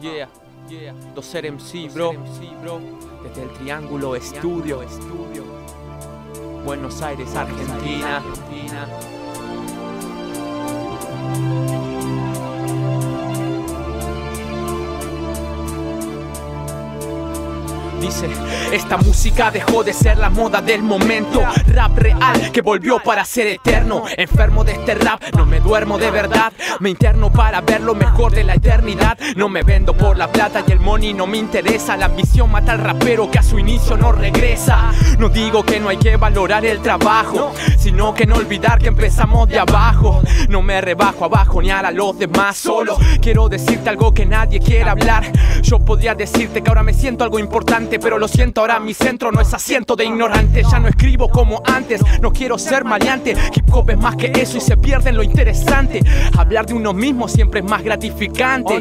Yeah. 2RMC, bro. Desde el Triángulo, estudio. Buenos Aires, Argentina. Dice, esta música dejó de ser la moda del momento. Rap real que volvió para ser eterno. Enfermo de este rap, no me duermo de verdad. Me interno para ver lo mejor de la eternidad. No me vendo por la plata y el money no me interesa. La ambición mata al rapero que a su inicio no regresa. No digo que no hay que valorar el trabajo, sino que no olvidar que empezamos de abajo. No me rebajo a bajonear a los demás. Solo quiero decirte algo que nadie quiere hablar. Yo podría decirte que ahora me siento algo importante, pero lo siento, ahora mi centro no es asiento de ignorante. Ya no escribo como antes, no quiero ser maleante. Hip hop es más que eso y se pierde en lo interesante. Hablar de uno mismo siempre es más gratificante,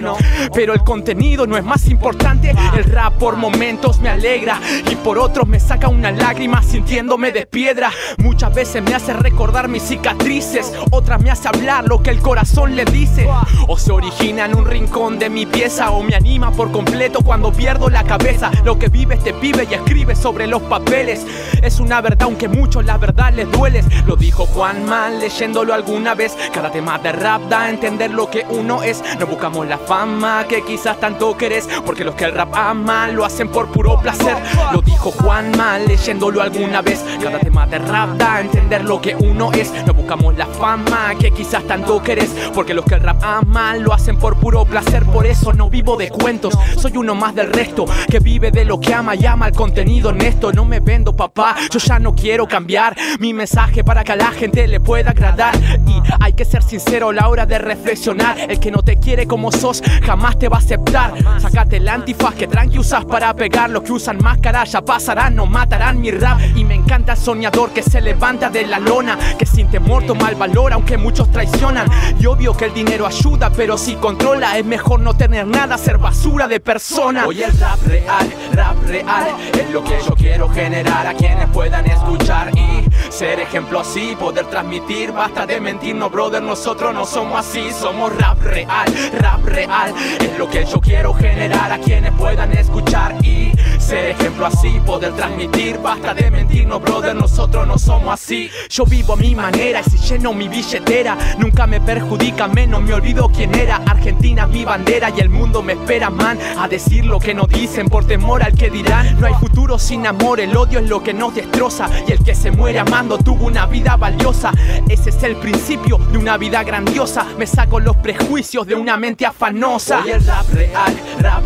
pero el contenido no es más importante. El rap por momentos me alegra y por otros me saca una lágrima sintiéndome de piedra. Muchas veces me hace recordar mis cicatrices, otras me hace hablar lo que el corazón le dice. O se origina en un rincón de mi pieza, o me anima por completo cuando pierdo la cabeza. Lo que vive este pibe y escribe sobre los papeles es una verdad, aunque muchos la verdad les duele. Lo dijo Juanma leyéndolo alguna vez. Cada tema de rap da a entender lo que uno es. No buscamos la fama que quizás tanto querés, porque los que el rap aman lo hacen por puro placer. Lo dijo Juanma leyéndolo alguna vez. Cada tema de rap da a entender lo que uno es. No buscamos la fama que quizás tanto querés, porque los que el rap aman lo hacen por puro placer. Por eso no vivo de cuentos, soy uno más del resto que vive de lo que ama y ama el contenido honesto. No me vendo, papá, yo ya no quiero cambiar mi mensaje para que a la gente le pueda agradar. Y hay que ser sincero a la hora de reflexionar. El que no te quiere como sos jamás te va a aceptar. Sácate el antifaz que tranqui usas para pegar. Los que usan máscara ya pasarán, no matarán mi rap. Y me encanta el soñador que se levanta de la lona, que sin temor toma el valor aunque muchos traicionan. Y obvio que el dinero ayuda, pero si controla es mejor no tener nada, ser basura de persona. Hoy el rap real, es lo que yo quiero generar a quienes puedan escuchar y ser ejemplo así, poder transmitir. Basta de mentirnos, brother, nosotros no somos así. Somos rap real, es lo que yo quiero generar a quienes puedan escuchar y ser ejemplo así, poder transmitir. Basta de mentirnos, brother, nosotros no somos así. Yo vivo a mi manera y si lleno mi billetera nunca me perjudica, menos me olvido quién era. Argentina es mi bandera y el mundo me espera, man, a decir lo que no dicen por temor al que dirán. No hay futuro sin amor, el odio es lo que nos destroza. Y el que se muere amando tuvo una vida valiosa. Ese es el principio de una vida grandiosa. Me saco los prejuicios de una mente afanosa. Hoy el rap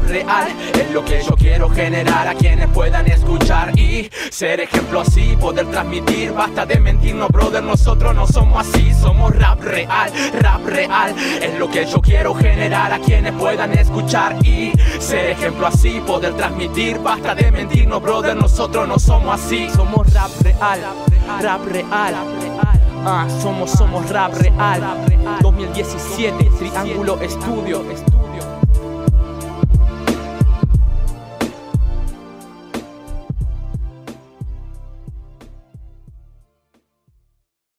real, es lo que yo quiero generar a quienes puedan escuchar y ser ejemplo así, poder transmitir. Basta de mentirnos, brother, nosotros no somos así. Somos rap real, es lo que yo quiero generar a quienes puedan escuchar y ser ejemplo así, poder transmitir. Basta de mentirnos, brother, nosotros no somos así. Somos rap real, somos rap real. 2017, Triángulo Estudio.